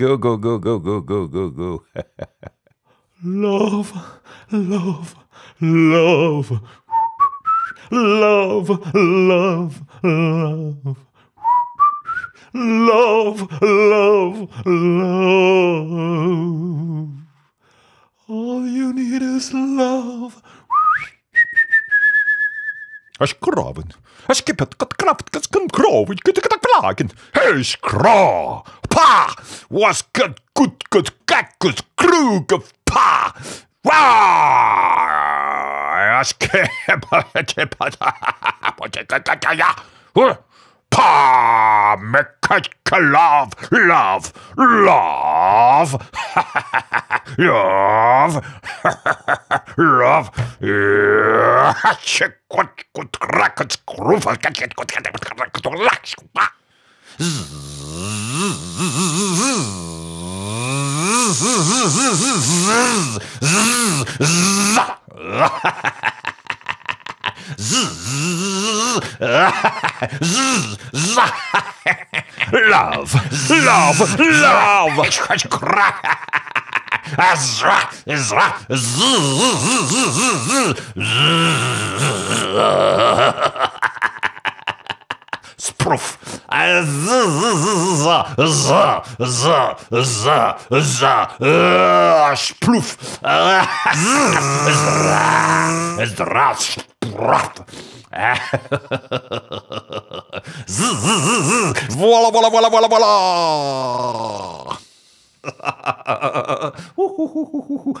Go, go, go, go, go, go, go, go. Love, love, love, love, love, love, love, love, love. All you need is love. Аж кровен, аж кипятка, кравка, кровочка, ты как плагин. Аж кра, па, вас кат, кут, кут, какут, крюков, па, ва, аж кипятка, па, мекачка, лав, лав, лав, лав, лав, love, love, love. Spruff. Spruff. Voilà, voilà, voilà, voilà, voilà. Look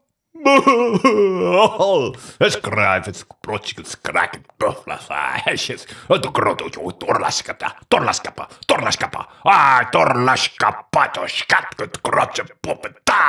Es krävs protskus kräket pöflässä. Hes, otu krotuju torlaskata, torlaskapa, torlaskapa. Ai torlaskapa, tos katkut krotse popeta.